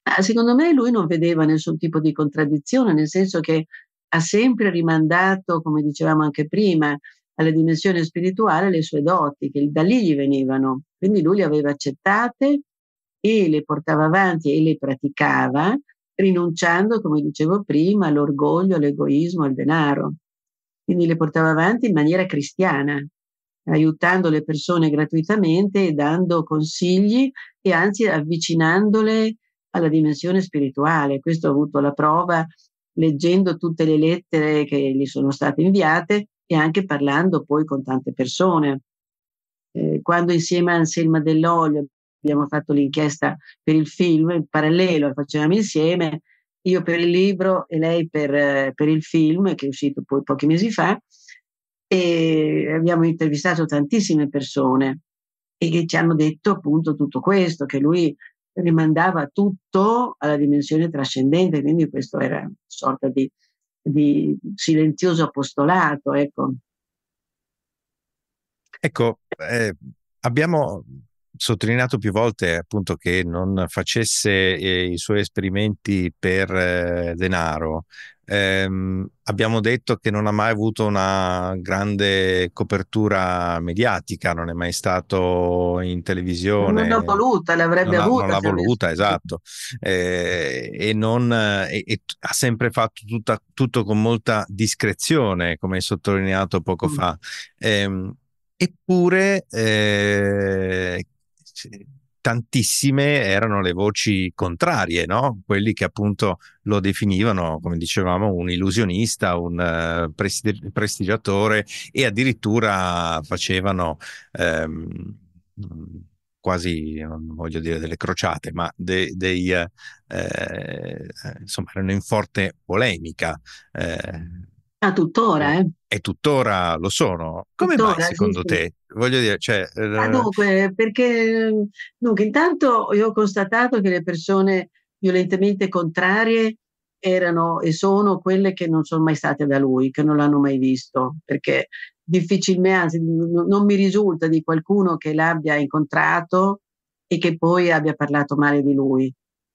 Ma secondo me lui non vedeva nessun tipo di contraddizione, nel senso che ha sempre rimandato, come dicevamo anche prima, alla dimensione spirituale le sue doti, che da lì gli venivano. Quindi lui le aveva accettate e le portava avanti e le praticava, rinunciando, come dicevo prima, all'orgoglio, all'egoismo, al denaro. Quindi le portava avanti in maniera cristiana, aiutando le persone gratuitamente e dando consigli, e anzi avvicinandole alla dimensione spirituale. Questo ho avuto la prova leggendo tutte le lettere che gli sono state inviate, e anche parlando poi con tante persone. Quando insieme a Anselma Dell'Olio abbiamo fatto l'inchiesta per il film, in parallelo, la facevamo insieme, io per il libro e lei per il film, che è uscito poi pochi mesi fa, e abbiamo intervistato tantissime persone, e che ci hanno detto appunto tutto questo, che lui rimandava tutto alla dimensione trascendente, quindi questo era una sorta di silenzioso apostolato, ecco. Ecco, abbiamo sottolineato più volte appunto che non facesse i suoi esperimenti per denaro. Abbiamo detto che non ha mai avuto una grande copertura mediatica, non è mai stato in televisione. Non l'ha voluta, l'avrebbe avuta. Non l'ha voluta, esatto. E ha sempre fatto tutto con molta discrezione, come hai sottolineato poco fa. Eppure tantissime erano le voci contrarie, no? Quelli che appunto lo definivano, come dicevamo, un illusionista, un prestigiatore, e addirittura facevano quasi, non voglio dire delle crociate, ma insomma, erano in forte polemica. Tuttora, eh? E tuttora lo sono. Come mai, secondo te? Voglio dire, cioè, dunque, intanto io ho constatato che le persone violentemente contrarie erano e sono quelle che non sono mai state da lui, che non l'hanno mai visto, perché difficilmente, anzi, non mi risulta di qualcuno che l'abbia incontrato e che poi abbia parlato male di lui,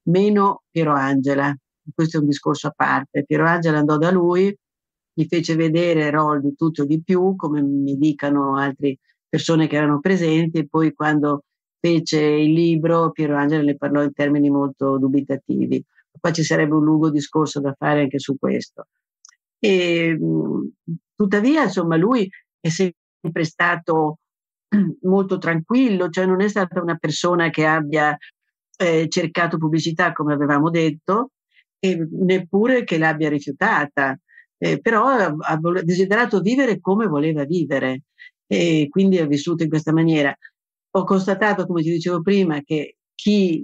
meno Piero Angela. Questo è un discorso a parte. Piero Angela andò da lui, gli fece vedere Rol di tutto e di più, come mi dicano altre persone che erano presenti, e poi quando fece il libro Piero Angela ne parlò in termini molto dubitativi. Qua ci sarebbe un lungo discorso da fare anche su questo. E, tuttavia, insomma, lui è sempre stato molto tranquillo, cioè non è stata una persona che abbia cercato pubblicità, come avevamo detto, e neppure che l'abbia rifiutata. Però ha desiderato vivere come voleva vivere, e quindi ha vissuto in questa maniera. Ho constatato, come ti dicevo prima, che chi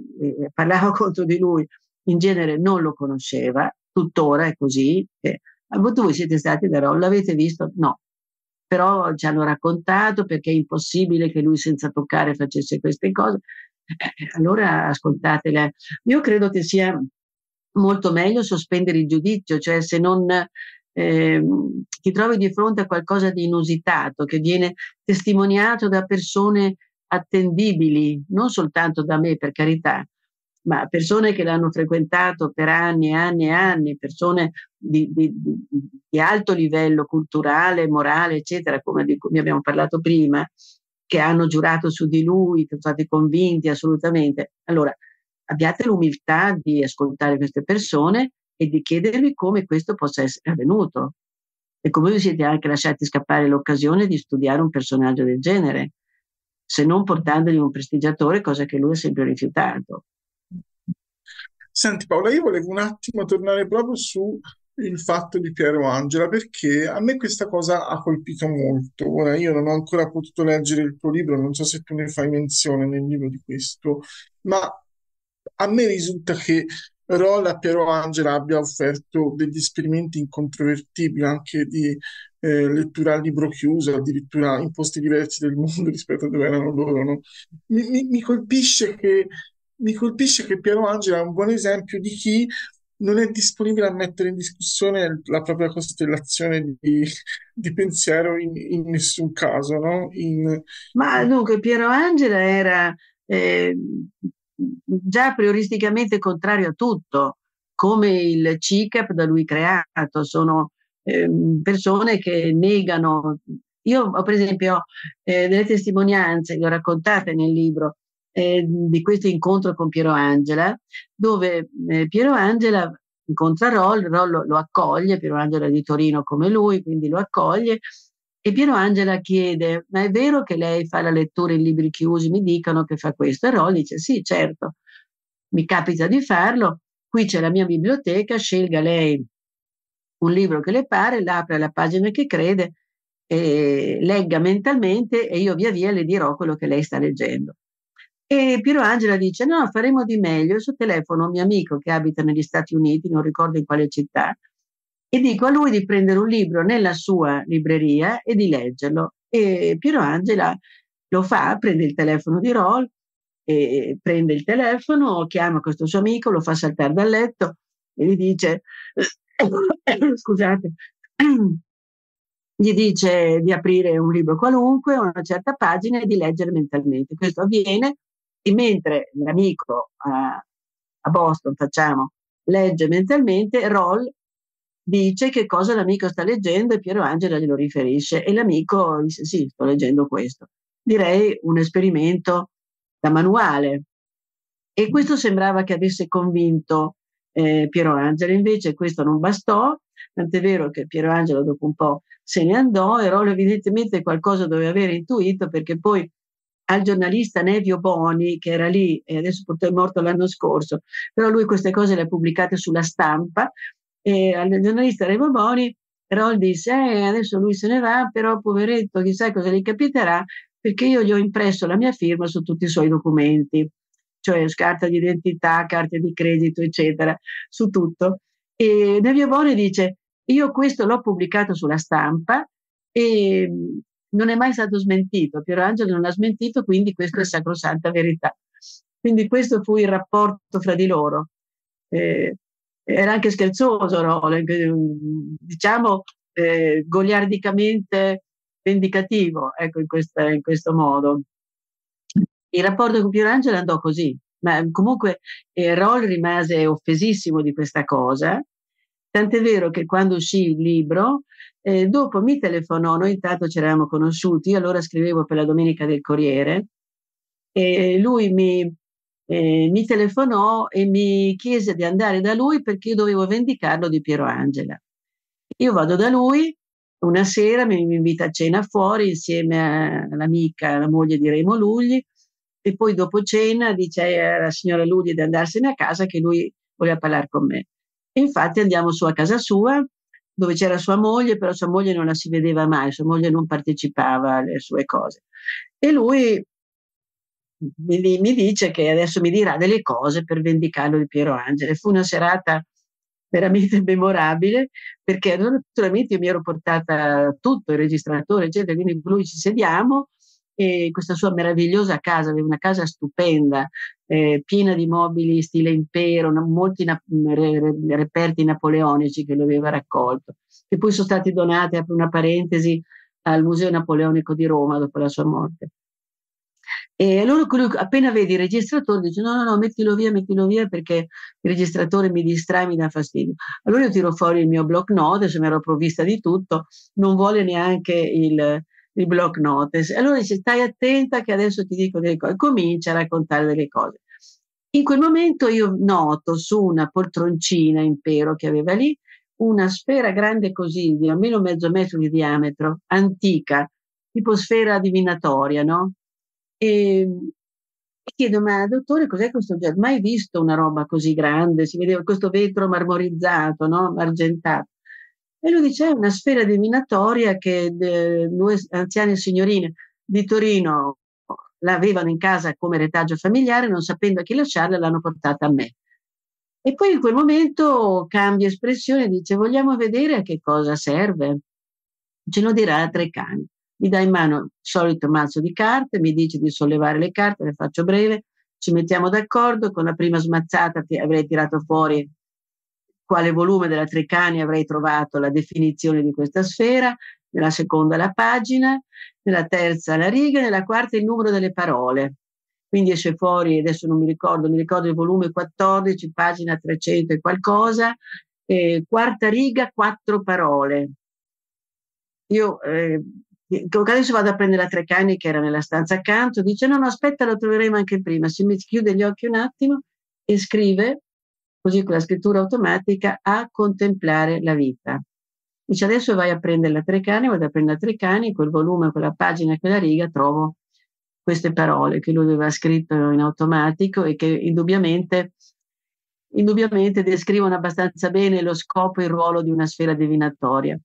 parlava contro di lui in genere non lo conosceva, tuttora è così. Voi siete stati da Rol, l'avete visto? No, però ci hanno raccontato perché è impossibile che lui senza toccare facesse queste cose. Allora ascoltatele. Io credo che sia molto meglio sospendere il giudizio, cioè se non ti trovi di fronte a qualcosa di inusitato che viene testimoniato da persone attendibili, non soltanto da me per carità, ma persone che l'hanno frequentato per anni e anni e anni, persone di alto livello culturale, morale, eccetera, come di cui abbiamo parlato prima, che hanno giurato su di lui, che sono stati convinti assolutamente. Allora, abbiate l'umiltà di ascoltare queste persone e di chiedervi come questo possa essere avvenuto e come vi siete anche lasciati scappare l'occasione di studiare un personaggio del genere, se non portandogli un prestigiatore, cosa che lui ha sempre rifiutato. Senti Paola, io volevo un attimo tornare proprio su il fatto di Piero Angela, perché a me questa cosa ha colpito molto. Ora, io non ho ancora potuto leggere il tuo libro, non so se tu ne fai menzione nel libro di questo, ma a me risulta che Rol a Piero Angela abbia offerto degli esperimenti incontrovertibili, anche di lettura a libro chiuso, addirittura in posti diversi del mondo rispetto a dove erano loro, no? Mi colpisce che Piero Angela è un buon esempio di chi non è disponibile a mettere in discussione la propria costellazione di pensiero in nessun caso, no? Ma dunque Piero Angela era già prioristicamente contrario a tutto, come il CICAP da lui creato. Sono persone che negano. Io per esempio ho delle testimonianze, le ho raccontate nel libro, di questo incontro con Piero Angela, dove Piero Angela incontra Rol, Rol lo accoglie, Piero Angela è di Torino come lui, quindi lo accoglie, e Piero Angela chiede: ma è vero che lei fa la lettura in libri chiusi? Mi dicono che fa questo. E Rol dice: sì, certo, mi capita di farlo, qui c'è la mia biblioteca, scelga lei un libro che le pare, l'apre alla pagina che crede, legga mentalmente e io via via le dirò quello che lei sta leggendo. E Piero Angela dice: no, faremo di meglio. Io telefono a un mio amico che abita negli Stati Uniti, non ricordo in quale città, e dico a lui di prendere un libro nella sua libreria e di leggerlo. E Piero Angela lo fa, prende il telefono di Rol, prende il telefono, chiama questo suo amico, lo fa saltare dal letto e gli dice scusate, gli dice di aprire un libro qualunque, una certa pagina, e di leggere mentalmente. Questo avviene. E mentre l'amico a Boston, facciamo, legge mentalmente, Rol dice che cosa l'amico sta leggendo e Piero Angela glielo riferisce e l'amico dice: sì, sto leggendo questo. Direi un esperimento da manuale. E questo sembrava che avesse convinto Piero Angela, invece questo non bastò, tant'è vero che Piero Angela dopo un po' se ne andò e Rol evidentemente qualcosa doveva aver intuito, perché poi al giornalista Nevio Boni, che era lì e adesso purtroppo è morto l'anno scorso, però lui queste cose le ha pubblicate sulla stampa, e al giornalista Remo Boni Rol disse: adesso lui se ne va, però poveretto chissà cosa gli capiterà, perché io gli ho impresso la mia firma su tutti i suoi documenti, cioè carta di identità, carte di credito, eccetera, su tutto. E Nevio Boni dice: io questo l'ho pubblicato sulla stampa e non è mai stato smentito, Piero Angela non l'ha smentito, quindi questa è sacrosanta verità. Quindi questo fu il rapporto fra di loro. Era anche scherzoso Rol, diciamo goliardicamente vendicativo, ecco, in questo modo. Il rapporto con Piero Angela andò così, ma comunque Rol rimase offesissimo di questa cosa, tant'è vero che quando uscì il libro, dopo mi telefonò, noi intanto ci eravamo conosciuti, io allora scrivevo per la Domenica del Corriere, e lui mi telefonò e mi chiese di andare da lui perché io dovevo vendicarlo di Piero Angela. Io vado da lui, una sera mi invita a cena fuori insieme all'amica, la moglie di Remo Lugli, e poi dopo cena dice alla signora Lugli di andarsene a casa che lui voleva parlare con me. E infatti andiamo su a casa sua, dove c'era sua moglie, però sua moglie non la si vedeva mai, sua moglie non partecipava alle sue cose. E lui mi dice che adesso mi dirà delle cose per vendicarlo di Piero Angela. Fu una serata veramente memorabile, perché naturalmente io mi ero portata tutto, il registratore eccetera, quindi lui ci sediamo, e questa sua meravigliosa casa, aveva una casa stupenda, piena di mobili stile impero, molti reperti napoleonici che lui aveva raccolto, che poi sono stati donati, apro una parentesi, al Museo Napoleonico di Roma dopo la sua morte. E allora appena vedi il registratore dice no, no, no, mettilo via perché il registratore mi distrae, mi dà fastidio. Allora io tiro fuori il mio block notes, mi ero provvista di tutto, non vuole neanche il block notes. Allora dice stai attenta che adesso ti dico delle cose, comincia a raccontare delle cose. In quel momento io noto su una poltroncina impero che aveva lì una sfera grande così, di almeno mezzo metro di diametro, antica, tipo sfera divinatoria, no? E chiedo, ma dottore, cos'è questo? Mai visto una roba così grande? Si vedeva questo vetro marmorizzato, no? Argentato. E lui dice, è una sfera divinatoria che due anziane signorine di Torino l'avevano in casa come retaggio familiare, non sapendo a chi lasciarla, l'hanno portata a me. E poi in quel momento cambia espressione e dice, vogliamo vedere a che cosa serve? Ce lo dirà Treccani. Mi dà in mano il solito mazzo di carte, mi dice di sollevare le carte, le faccio breve, ci mettiamo d'accordo, con la prima smazzata avrei tirato fuori quale volume della Treccani avrei trovato la definizione di questa sfera, nella seconda la pagina, nella terza la riga, nella quarta il numero delle parole. Quindi esce fuori, adesso non mi ricordo, mi ricordo il volume 14, pagina 300 e qualcosa, quarta riga, 4 parole. Io... adesso vado a prendere la Treccani che era nella stanza accanto, dice no, no, aspetta, la troveremo anche prima, si chiude gli occhi un attimo e scrive, così con la scrittura automatica, a contemplare la vita. Dice adesso vai a prendere la Treccani, vado a prendere la Treccani, quel volume, quella pagina, quella riga, trovo queste parole che lui aveva scritto in automatico e che indubbiamente descrivono abbastanza bene lo scopo e il ruolo di una sfera divinatoria.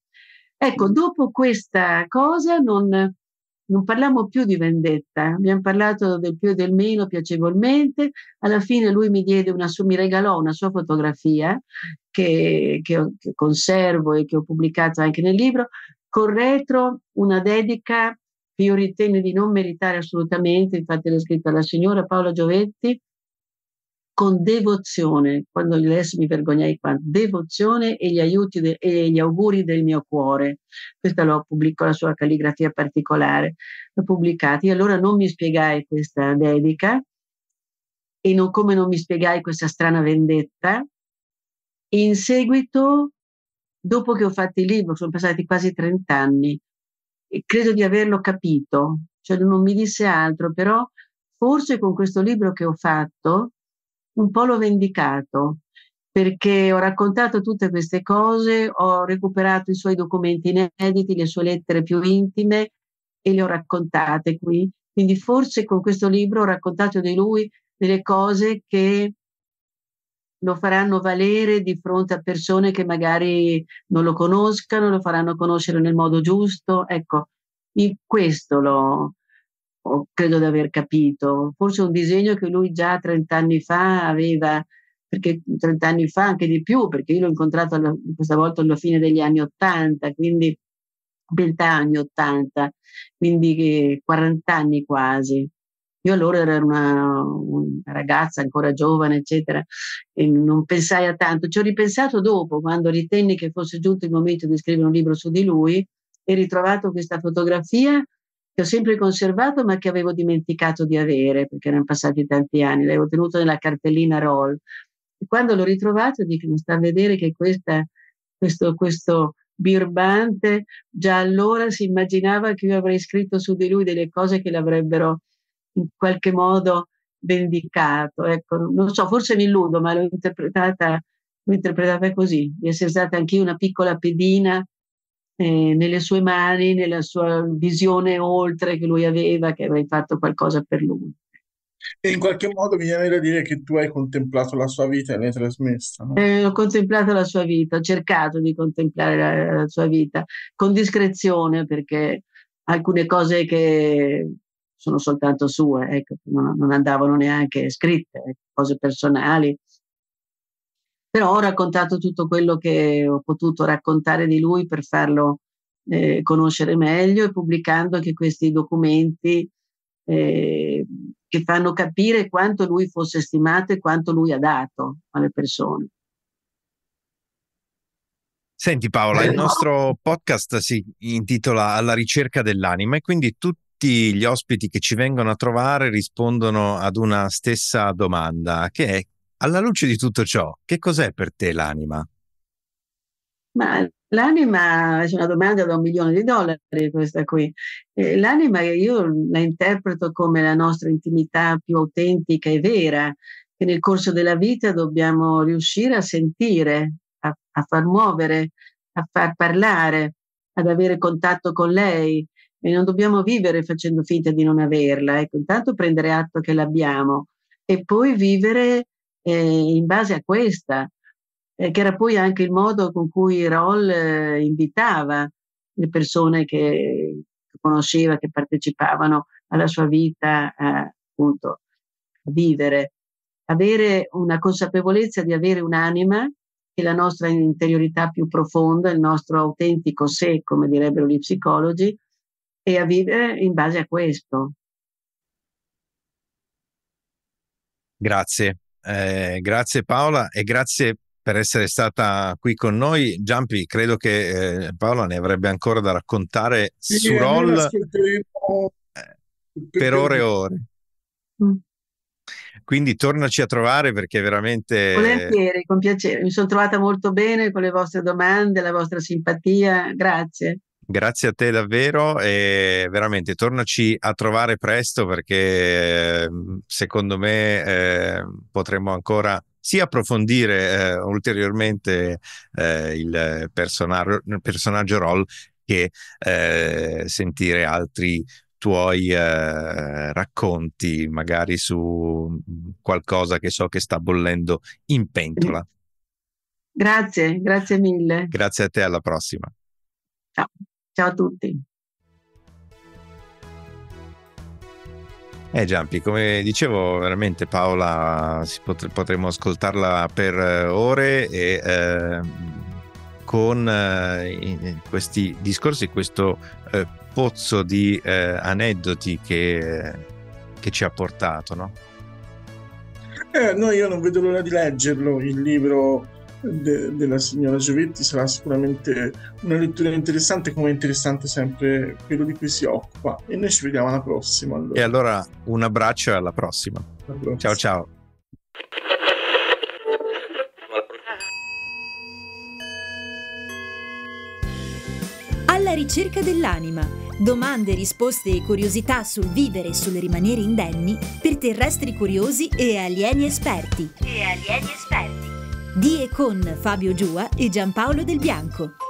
Ecco, dopo questa cosa non parliamo più di vendetta, abbiamo parlato del più e del meno piacevolmente, alla fine lui mi regalò una sua fotografia che conservo e che ho pubblicato anche nel libro, con retro una dedica che io ritengo di non meritare assolutamente, infatti l'ho scritta alla signora Paola Giovetti, con devozione, quando adesso mi vergognai quanto, devozione e gli aiuti e gli auguri del mio cuore. Questa l'ho pubblicata, la sua calligrafia particolare, l'ho pubblicata. Io allora non mi spiegai questa dedica e come non mi spiegai questa strana vendetta. E in seguito, dopo che ho fatto il libro, sono passati quasi 30 anni, e credo di averlo capito, cioè non mi disse altro, però forse con questo libro che ho fatto un po' l'ho vendicato, perché ho raccontato tutte queste cose, ho recuperato i suoi documenti inediti, le sue lettere più intime e le ho raccontate qui. Quindi forse con questo libro ho raccontato di lui delle cose che lo faranno valere di fronte a persone che magari non lo conoscano, lo faranno conoscere nel modo giusto. Ecco, in questo credo di aver capito, forse un disegno che lui già 30 anni fa aveva, perché 30 anni fa anche di più, perché io l'ho incontrato questa volta alla fine degli anni 80, quindi 20 anni 80, quindi 40 anni quasi. Io allora ero una ragazza ancora giovane, eccetera, e non pensai a tanto, ci ho ripensato dopo, quando ritenni che fosse giunto il momento di scrivere un libro su di lui, e ritrovato questa fotografia che ho sempre conservato ma che avevo dimenticato di avere perché erano passati tanti anni, l'avevo tenuto nella cartellina Rol. E quando l'ho ritrovato dico, mi sta a vedere che questo birbante già allora si immaginava che io avrei scritto su di lui delle cose che l'avrebbero in qualche modo vendicato. Ecco, non so, forse mi illudo, ma l'ho interpretata così, di essere stata anch'io una piccola pedina nelle sue mani, nella sua visione oltre che lui aveva, che avrei fatto qualcosa per lui. E in qualche modo mi viene da dire che tu hai contemplato la sua vita e l'hai trasmessa, no? Ho contemplato la sua vita, ho cercato di contemplare la sua vita con discrezione, perché alcune cose che sono soltanto sue, ecco, non andavano neanche scritte, cose personali. Però ho raccontato tutto quello che ho potuto raccontare di lui per farlo conoscere meglio, e pubblicando anche questi documenti che fanno capire quanto lui fosse stimato e quanto lui ha dato alle persone. Senti Paola, il nostro podcast si intitola Alla ricerca dell'anima, e quindi tutti gli ospiti che ci vengono a trovare rispondono ad una stessa domanda, che è: alla luce di tutto ciò, che cos'è per te l'anima? Ma l'anima è una domanda da $1 milione, questa qui. L'anima io la interpreto come la nostra intimità più autentica e vera, che nel corso della vita dobbiamo riuscire a sentire, a far muovere, a far parlare, ad avere contatto con lei, e non dobbiamo vivere facendo finta di non averla. Ecco, intanto prendere atto che l'abbiamo e poi vivere in base a questa, che era poi anche il modo con cui Rol invitava le persone che conosceva, che partecipavano alla sua vita, appunto, a vivere, avere una consapevolezza di avere un'anima, che è la nostra interiorità più profonda, il nostro autentico sé, come direbbero gli psicologi, e a vivere in base a questo. Grazie. Grazie Paola, e grazie per essere stata qui con noi. Giampi, credo che Paola ne avrebbe ancora da raccontare, sì, su Rol per ore e ore. Quindi tornaci a trovare, perché veramente... Volentieri, con piacere, mi sono trovata molto bene con le vostre domande, la vostra simpatia, grazie. Grazie a te davvero, e veramente tornaci a trovare presto, perché secondo me potremmo ancora sia approfondire ulteriormente il personaggio Rol, che sentire altri tuoi racconti, magari su qualcosa che so che sta bollendo in pentola. Grazie, grazie mille. Grazie a te, alla prossima. Ciao. Ciao a tutti. Giampi, come dicevo, veramente Paola potremmo ascoltarla per ore, e con questi discorsi, questo pozzo di aneddoti che ci ha portato, no? No, io non vedo l'ora di leggerlo, il libro della signora Giovetti. Sarà sicuramente una lettura interessante, come interessante sempre quello di cui si occupa, e noi ci vediamo alla prossima, allora. E allora un abbraccio e alla prossima. Ciao ciao. Alla ricerca dell'anima, domande, risposte e curiosità sul vivere e sul rimanere indenni per terrestri curiosi e alieni esperti di e con Fabio Giua e Gianpaolo Del Bianco.